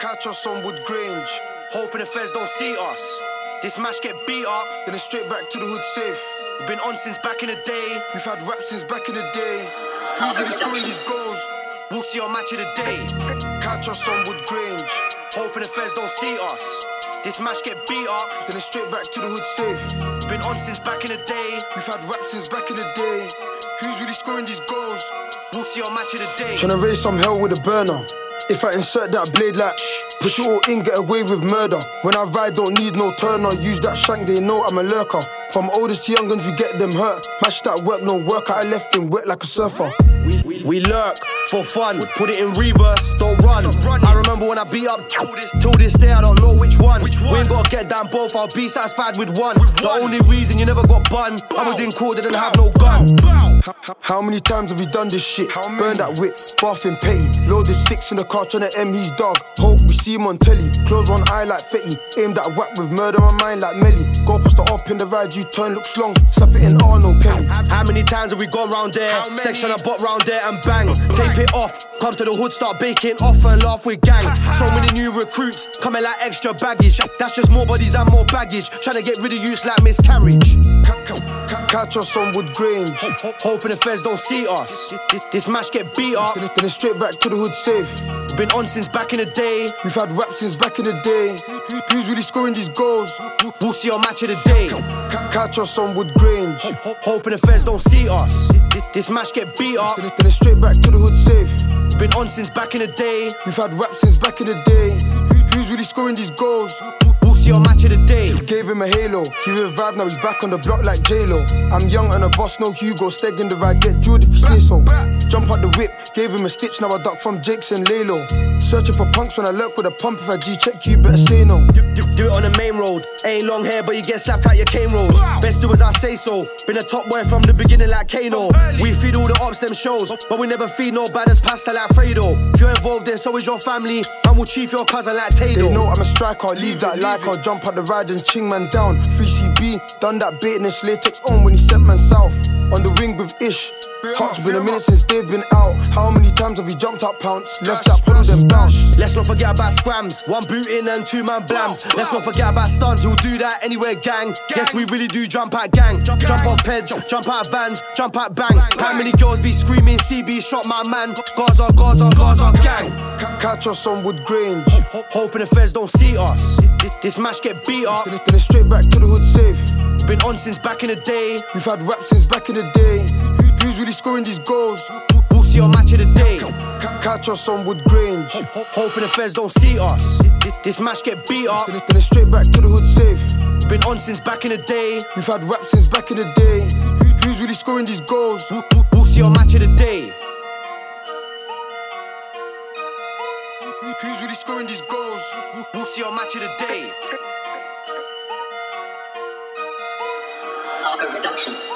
Catch us on Wood Grange, hoping the feds don't see us. This match get beat up, then it's straight back to the hood safe. We've been on since back in the day, we've had rap since back in the day. Who's really scoring these goals? We'll see our match of the day. Catch us on Wood Grange, hoping the feds don't see us. This match get beat up, then it's straight back to the hood safe. Been on since back in the day, we've had rap since back in the day. Who's really scoring these goals? We'll see our match of the day. Tryna raise some hell with a burner. If I insert that blade latch, push it all in, get away with murder. When I ride, don't need no turner. Use that shank, they know I'm a lurker. From oldest young'uns, we get them hurt. Mash that work, no worker. I left him wet like a surfer. We lurk for fun, put it in reverse, don't run. I remember when I beat up, till this day I don't know which one. We ain't gotta get down both, I'll be satisfied with one. The only reason you never got bun, I was in court, didn't have no gun. How many times have we done this shit? Burn that whip, bathing petty. Loaded sticks in the car, trying to M his dog. Hope we see him on telly. Close one eye like Fetty. Aim that whack with murder on mind like Melly. Go post the up in the ride, you turn, looks long. Slap it in Arnold Kelly. How many times have we gone round there? Stacks on a bot round there and bang. Tape it off, come to the hood, start baking off and laugh with gang. So many new recruits, coming like extra baggage. That's just more bodies and more baggage. Trying to get rid of use like miscarriage. Catch us on Wood Grange, hoping the feds don't see us. This match get beat up, then it's straight back to the hood safe. Been on since back in the day, we've had rap since back in the day. Who's really scoring these goals? We'll see our match of the day. Catch us on Wood Grange, hoping the feds don't see us. This match get beat up, then it's straight back to the hood safe. Been on since back in the day, we've had rap since back in the day. Who's really scoring these goals? Your match of the day. Gave him a halo, he revived, now he's back on the block like JLo. I'm young and a boss, no Hugo, steg in the ride, get jeweled if you say so. Jump out the whip, gave him a stitch, now I duck from Jake's and Lalo. Searching for punks when I lurk with a pump, if I G-check you, better say no. Do it on the main road, ain't long hair but you get slapped out your cane rolls. Best do as I say so, been a top boy from the beginning like Kano. We feed all the ops, them shows, but we never feed no baddest pasta like Fredo. If you're involved then so is your family, and we'll chief your cousin like Tato. They know I'm a striker, leave that life. Jump out the ride and ching man down. 3CB, done that bait and it's latex on when he sent man south. On the wing with Ish, touch been a minute since they've been out. How many times have we jumped up pounce? Left that pull them bounce. Let's not forget about scrams, one boot in and two man blams. Let's not forget about stunts, who'll do that anywhere gang. Yes we really do jump out gang. Jump off peds, jump out vans, jump out bangs. How many girls be screaming CB shot my man? Gaza, Gaza, Gaza gang. Catch us on Wood Grange, hoping the feds don't see us. This match get beat up, then it's straight back to the hood safe. Been on since back in the day, we've had rap since back in the day. Who's really scoring these goals? We'll see our match of the day. Catch us on Wood Grange, hoping the feds don't see us. This match get beat up, then it's straight back to the hood safe. Been on since back in the day, we've had rap since back in the day. Who's really scoring these goals? We'll see our match of the day. Who's really scoring these goals? We'll see our match of the day. Hargo production.